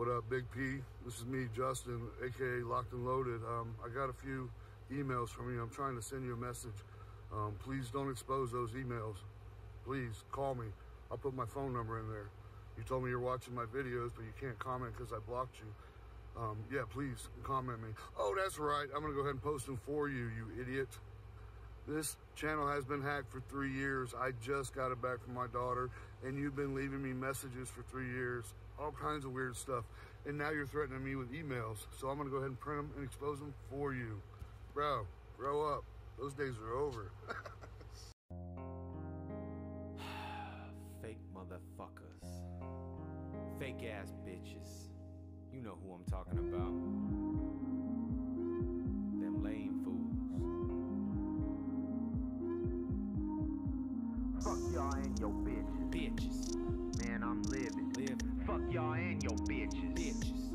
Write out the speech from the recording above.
What up, Big P? This is me, Justin, aka Locked and Loaded. I got a few emails from you. I'm trying to send you a message. Please don't expose those emails. Please call me. I'll put my phone number in there. You told me you're watching my videos, but you can't comment because I blocked you. Yeah, please comment me. Oh, that's right. I'm going to go ahead and post them for you, you idiot. This channel has been hacked for 3 years. I just got it back from my daughter, and you've been leaving me messages for 3 years, all kinds of weird stuff. And now you're threatening me with emails. So I'm going to go ahead and print them and expose them for you. Bro, grow up. Those days are over. Fake motherfuckers. Fake ass bitches. You know who I'm talking about. Them lame fools. Fuck y'all and your bitches. Bitches. Man, I'm living. Fuck y'all and your bitches. Bitches.